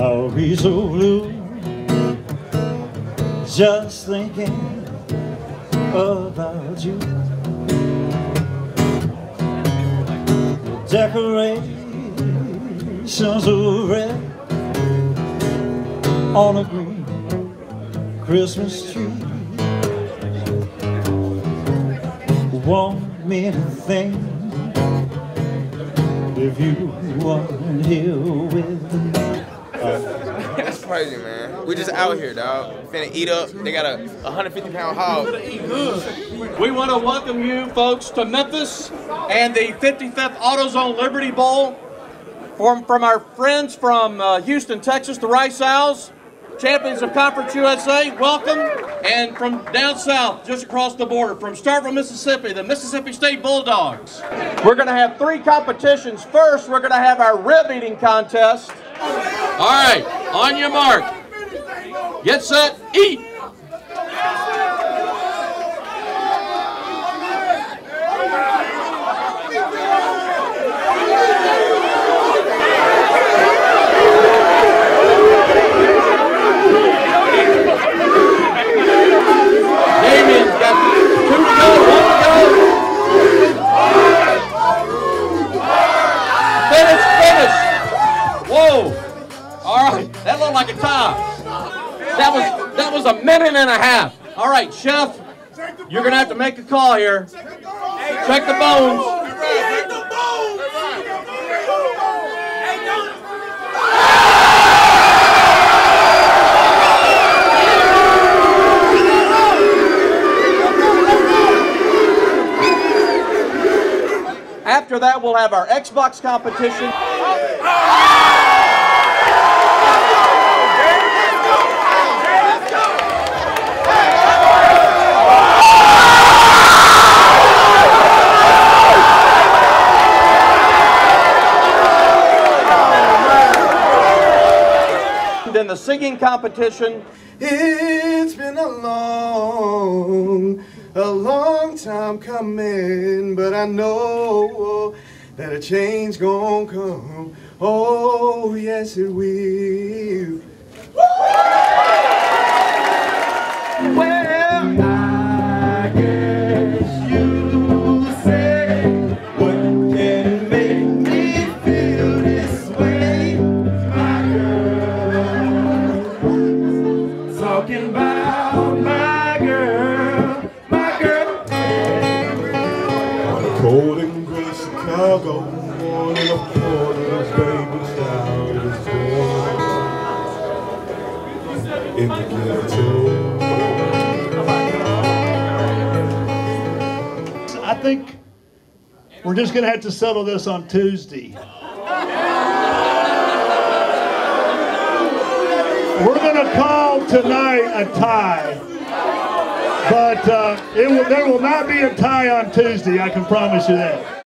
I'll be so blue just thinking about you. The decorations of red on a green Christmas tree want me to think if you weren't here with me. That's crazy, man. We just out here, dog. Finna eat up. They got a 150-pound hog. We want to welcome you folks to Memphis and the 55th AutoZone Liberty Bowl from our friends from Houston, Texas, the Rice Owls, champions of Conference USA. Welcome. And from down south, just across the border, from Starkville, Mississippi, the Mississippi State Bulldogs. We're going to have three competitions. First, we're going to have our rib-eating contest. All right, on your mark, get set, eat. Damien's got 2 to go. That looked like a tie. That was a minute and a half. All right, Chef, you're gonna have to make a call here. Check the bones. After that, we'll have our Xbox competition. In the singing competition. It's been a long time coming, but I know that a change gonna come. Oh, yes it will. Well, I guess you say, what can make me feel this way? My girl, talking about my girl, my girl. On a cold and gray Chicago morning, a morning of babies down the floor in the ghetto. I think we're just going to have to settle this on Tuesday. We're going to call tonight a tie, but there will not be a tie on Tuesday, I can promise you that.